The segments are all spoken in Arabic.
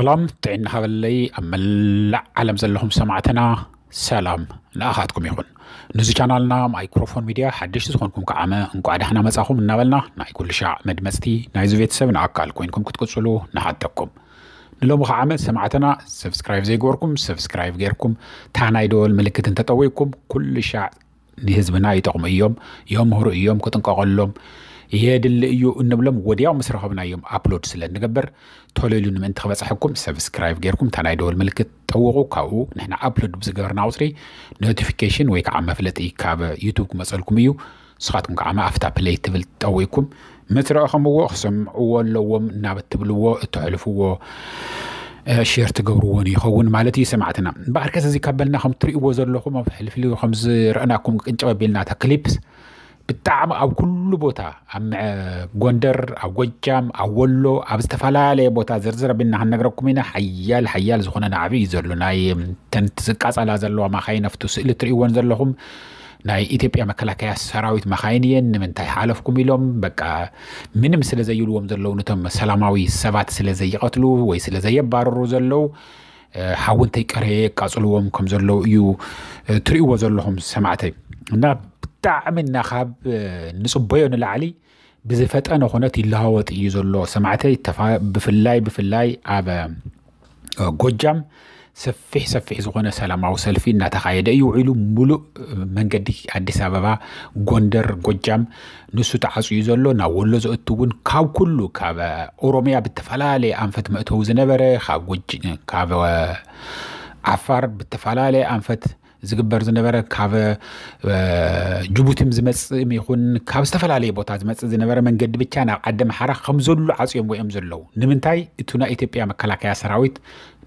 سلامت إن هغلي أملا علم زلهم سمعتنا سلام لا أخذكم يخون نزي قناتنا مايكروفون ميديا حدش زخونكم كعامة انكو عدحنا مساخم نابلنا ناي كل شاع مدمستي ناي زوفيت سبن عقال كوينكم كتكتسلو نحدكم نلوم خعامة سمعتنا سبسكرايب زي جوركم سبسكرايب غيركم تحناي دول ملكة تطويكم كل شاع نهزبنا يتقم ايوم يوم هرو ايوم كتنقاقلهم يادل ايو انبلم ودياو مسرحبنا يوم ابلود سلاد نقبر توليلو نمنتخبات صحبكم سبسكرايب غيركم تاناي دول ملكة توقو كاو نحنا ابلود بزقبرنا وطري نوتيفيكيشن ويك عما فلتي كاب يوتيوب مسألكم ايو صغاتكم كعما افتا بلاي تبل تقويكم مترأخموه اخسمعوه اللوم نابت تبلوه تعلفوه شير تقبرون يخون مالتي سمعتنا بعد كذا زي كابلنا خم تريقوا زرلكم فلفلو خمس رأناكم انتقابلنا تكليبس بالتعم أو كل بوتا أم غندر أو غجام أو ولو أو استفلالي بوتا زرزر بينا هنقرأكم هنا حيال حيال زخونا نعبي زرلنا تنتزقاس على زرلو ما خاين افتو سئل تريقوان زرلهم ናይ ኢትዮጵያ መከላከያ ሰራዊት መኻይንየን ምንታይ ሓለፍኩም ኢሎም በቃ ምንም ስለዘይሉዎም ዘለው ነቶም ሰላማዊ ሰባት ስለዘይቀትሉ ወይ ስለዘይባረሩ ዘለው ሓውንተይ ቀረየ ቃጽልዎም ከም ዘለው እዩ ትሪእዎ ዘለኹም ሰማዕተይ እና ብጣዕሚ እናኻብ ንጽበዮ ንላዕሊ ብዝፈጠነ ኾነት ይለሃወጥ እዩ ዘሎ ሰማዕተይ ብፍላይ ኣብ ጎጃም ሰፊሕ ዝኾነ ሰላማዊ ሰልፊ እናተኻየደ እዩ ዒሉ ሙሉ መንገዲ ኣዲስ ኣበባ ጎንደር ጎጃም ንሱ ተዓጽዩ ዘሎ ናብ ወሎ ዘእትውን ካብ ኩሉ ካብ ኦሮሚያ ብተፈላለየ ኣንፈት መእተው ዝነበረ ካብ ካብ ዓፋር ብተፈላለየ ኣንፈት ዝግበር ዝነበረ ካብ ጅቡቲም ዝመጽእ ይኹን ካብ ዝተፈላለዩ ቦታ ዝመጽእ ዝነበረ መንገዲ ብቻ ናብ ዓዲ መሓራ ከም ዘሎ ዓጽዮም ወይም ዘለው ንምንታይ እቲ ናይ ኢትዮጵያ መከላከያ ሰራዊት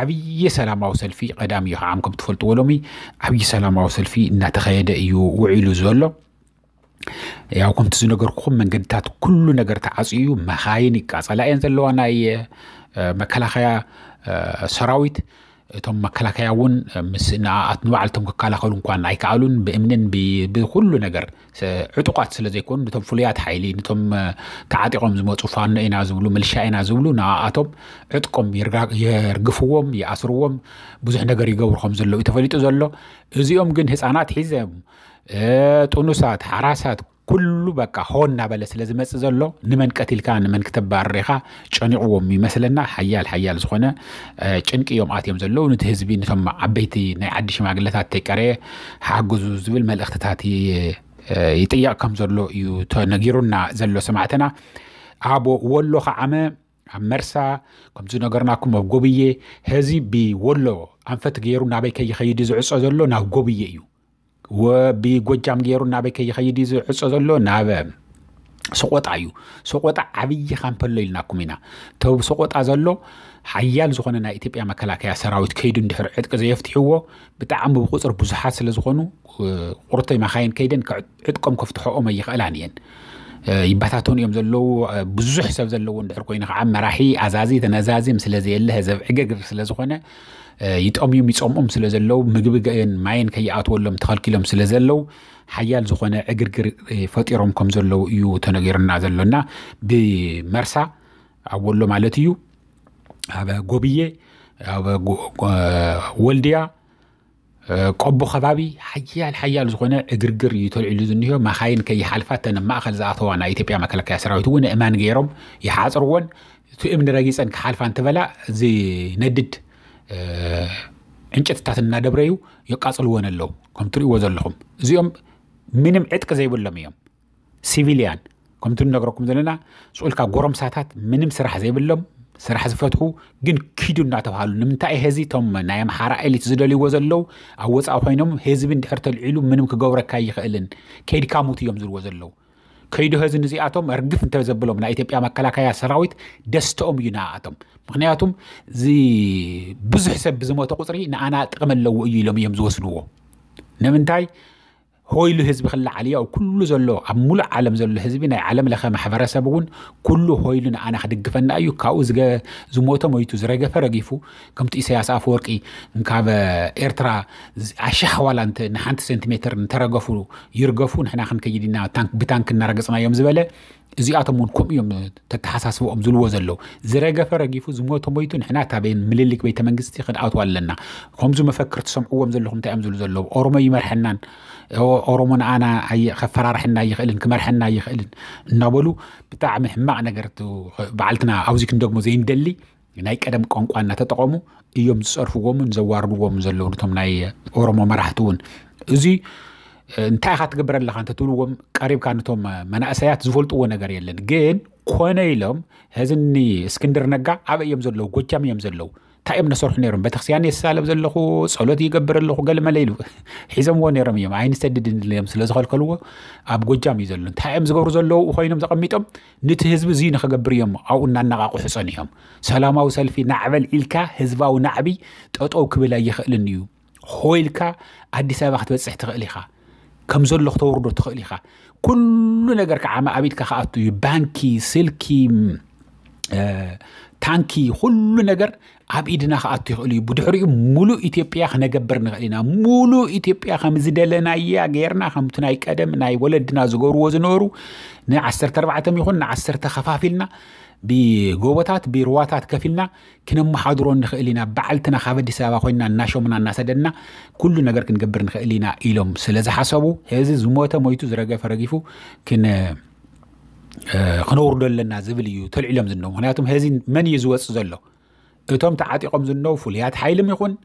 عبي سلام وصل في قدام يخامكم تفلت ولومي عبي سلام وصل في إن تخيل أيو وعيلو زلوا يا وكم تزنقركم من قدات كله نقرت عصيو ما خايني كاس على أين زلوا أنا مكلخيا سراويت تم مكلخيا ون مسنا أتنوعلتم ككلخون كون عيكالون بإمن بكله نقر عتقات سلزيكون نتم فليات حيلي نتم تعاطيهم زموت وفان إنا زولو ملشا إنا زولو نا أتوب عتقهم يرقفوهم يأسروهم بزح نقر يجورهم زلو يتفليتو زلو زيهم جن هسانات حزم تونسات حراسات كله بقى هون نبلا سلزم زلو نمن كتل كان من كتب الرخا شنو عومي مثلنا حيال زخنا شنك يوم آتيم زلو نتهزبين ثم عبيتي نعدش مع قلتات تكره حجزو زبل ما الاختتاتي يتيا كم زلو يتنجرنا زلو سمعتنا عبو ولو خعمة مرسا كم زنا جرناكم وجوبية هذي بولو أنفت جيرنا بيك يخيد زعص زلو نوجوبية يو وبيجوجام جيرنا بيك يخيد زعص زلو ناب سقوط عيو سقوط عبي خمبليل ناكمينا تو سقوط أزلو حيال زخوننا إثيوبيا مكلاكيا سراويت كيدن دحر عدك زي يفتحوه بتعم بقصر بزحات سلزخونو ورطي مخاين كيدن عدكم كفتحوه ما يخالانيين يباتاتون يوم زلو بزح سب زلو ندحر كوينخ عم راحي عزازي تنازازي مسلزي اللي هزب عقاقر سلزخونه يتقوم يوم يتقوم سلزلو مجبجين معين كيات ولهم تخلك لهم سلزلو حيال زخونة عقرقر فطيرهم كم زلو يو تنغيرنا زلونا بمرسا أولو مالتيو هذا قوبية والديا قبو خبابي حيال زخونة عقرقر يطلع لزنيو ما خاين كي حالفات ما أخل زعطوان إثيوبيا مكلاكيا سراويتون إمان غيرهم يحاصرون تؤمن رئيس أنك حالفان تفلا زي ندد እንጨት ተታተና ደብረዩ የቃጽል ወነለው ኮምትሪ ወዘለኹም እዚኦም ምንም ዕጥቅ ዘይብለም እዮም ሲቪሊያን ኮምትሪ ነግረኩም ዘለና ጽልካ ጎረምሳታት ምንም ስራሕ ዘይብለም ስራሕ ዝፈትሑ ግን ኪዱና ተባሉ ንምንታይ ሄዚ ቶም ናይ ማሓራ ኤሊት ዝደልይዎ ዘለው ኣወፃ ኮይኖም ህዝብ እንድሕር ተልዒሉ ምንም ክገብረካ ይኽእልን ከይድካ ሙት እዮም ዝልዎ ዘለው كيدو هذين زياتهم أرجف أنت بزبلهم لا إثيوبيا مكلا كيا سراويت دستهم يناعتهم مغنياتهم زي بزحسب بزموت قصري أنا أتقبل لو يلهم يمزوسنوه نمنتاي هو اللي هزب خلى عليه وكله زلوا عمول عالم زلوا هزبنا عالم لخام حفرة سبعون كله هو اللي أنا خدق فن أيو كأوز جا زموتهم ويتوز رجع فرجيفو كم تيسي أسعف ورقي نكاب إرترا عشح ولا أنت نحنت سنتيمتر نترجفوا يرجفوا نحن خن كيدينا تانك بتانك نرجسنا يوم زبالة زياتهم ونكم يوم تتحسسوا أم زلوا زلوا زرجع فرجيفو زموتهم ويتون نحن تعبين مللك بيتمنجستي خد أوت ولا لنا هم زم فكرت سمعوا مزلهم تأم زلوا زلوا أرمي يمرحنان أرومون أنا خفرار حنا يخلين كمر حنا يخلين نابلو بتاع مهما أنا قرتو بعلتنا عاوزك ندقمو زين دلي نايك أدم قانقوانا تتقومو يوم تصرفوهم نزواربوهم زلونتهم ناي أرومو مرحتون إزي انتا خات قبر اللي خانتتولوهم قريب كانتهم مناقسيات زفولتو نقر يلن جين كوانا يلهم هزني اسكندر نقع عبا يمزلو قوتشام يمزلو تأمن صرح نيرم بتخسياني السالب زلخو صلوتي يقبر اللخو قال ما ليلو حزم ونيرم يوم عين سدد اليوم سلازخال كلوه أبقو جامي زلون تأم زقور زلو وخينم زقميتم نتهزب زين خقبر يوم أو إن النقاق حصانهم سلامة وسلفي نعمل إلكا هزبا ونعبي تقطعو كبلا يخلنيو هو إلكا عدي سابخت بس احتقليخا كم زلخ توردو تخليخا كل نجرك عم أبيتك خاطو بانكي سلكي تانكي كل نجر عبيدنا خاطي خلي بدحري ملو إثيوبيا خنا جبرنا خلينا ملو إثيوبيا خمزدلنا إياه غيرنا خمتنا يقدم ناي ولدنا زجور وزنورو نعسر تربعتهم يخون نعسر تخفافلنا بجوبتات برواتات كفلنا كنا محاضرون خلينا بعلتنا خافد سوا خوينا ناشو من الناس دنا كل نجر كنجبرنا خلينا إلهم سلزة حسبو هذا زموته ميتو زرقة فرقيفو كنا خنور دلنا زبليو تل علم زنهم هناتهم هذين من يزوس زلوا اتم تعاتقهم زنوا فليات حيلم يخون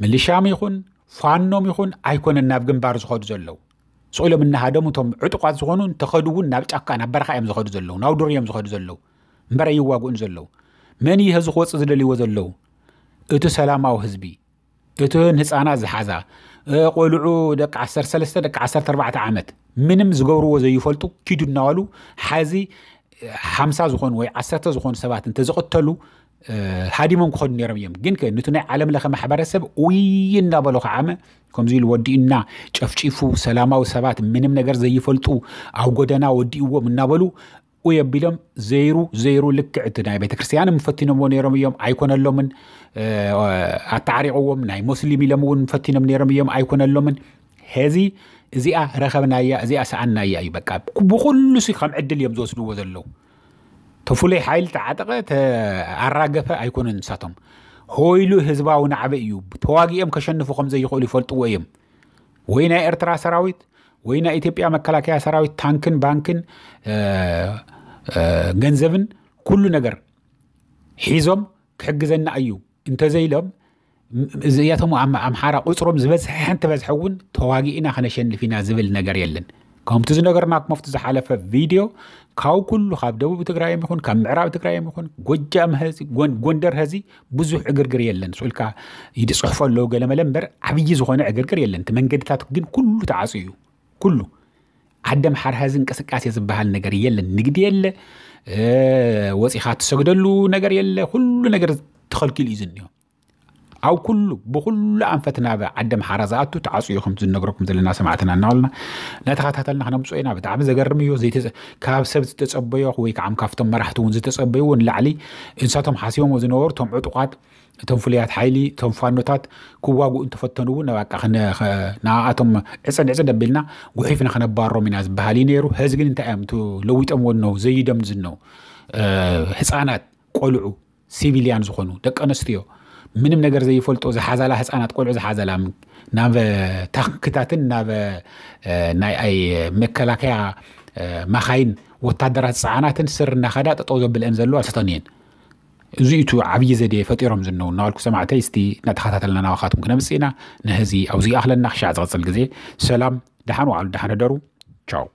مليشام يخون فانوم يخون ايكون النابجن بارز خد زلوا سؤال من هذا متهم عتقات زغنون تخدون نابج أكان برخ أيام زخد زلوا ناودر يوم زخد زلوا برا يواجون زلوا من يهز خوص زللي وزلوا اتو سلامة وهزبي اتو نهز أنا زحزة قولوا دك عسر سلسة دك عسر 4 عامات منم زجورو وزيفولتو كيدو نالو حازي 5 زخون وي 10 زخون 7 انت زقتلو هادي مم خد نيرميم جنك نتنع عالم لخ محبر سب وينا بلوخ عامه كم زي الودينا شفشيفو سلامه و7 منم نجر زيفولتو او غدنا وديو منابلو ويبيلم 0 لك عتنا بيت كريستيان مفتينهم ونيرميم ايكون اللومن اتعريقهم ناي مسلمي لمون مفتينهم نيرميم ايكون اللومن هذه زيا رخبنا يا زيا سعنا يا أي بكاب بقول شيء خم عدل يوم زوج لو وزلوا تفولي حيل تعتقد الرجفة هيكون نساتهم هويلو هزبا ونعبيو بتواجي أم كشان فوقهم زي يقولي فلت ويم وين إرترا سراويت وين إثيوبيا مكلا كيا سراويت تانكن بانكن جنزفن كل نجر حزم كحجزنا أيو أنت زي لهم زياتهم عم حارة قصرهم زبز حنت بزحون تواجئنا خنشن اللي فينا زبل نجار يلن كم تز نجار معك مفتز حالة في فيديو كاو كله خاب دو بتقرأي مخون كم عراب تقرأي مخون قجام هذي قندر هذي بزح عجر يلن سؤال كا يد صحفة لو قال ملمبر عبيز خانة عجر يلن تمن قد تاتقين كله تعصيه كله عدم حار هذين كسكاسي زبها النجار يلن نقد يلن وسيخات سجدلو نجار يلن كله نجار تخلق الإذنية أو كله بكل أنفتنا بعدم حرزاتو تعصيو خمس النجركم ذل الناس معتنا نالنا نتخاتها لنا خنم سوينا بتعب زجرميو زيت كاب سبت تسبيو ويك عم كافتم مرحتون زيت تسبيو ونلعلي إنساتهم حاسيهم وزنورتهم عتقات تنفليات حيلي تنفانوتات كواجو أنت فتنون وكأخنا نعاتهم عسل دبلنا وحيفنا خنا بارو من هذا بهالينيرو هزقن أنت أمتو لو يتأمونو زي دم زنو حسانات قلعو سيفيليان زخنو دك أنستيو منم نجار زي فولتو زي حزلا حسنا تقول زي حزلا ناف تكتاتن ناف ناي أي مكلاكيا مخاين وتدرس صعناتن سر نخدات تطوز بالإنزلوا ستانين زيتو عبيزة دي فتيرهم زنون نالكو سمعتي استي نتخاتت لنا نواخاتكم كنا مسينا نهزي أو زي أهل النخشة عزغت الجزي سلام دحنوا على دحن درو تشاو.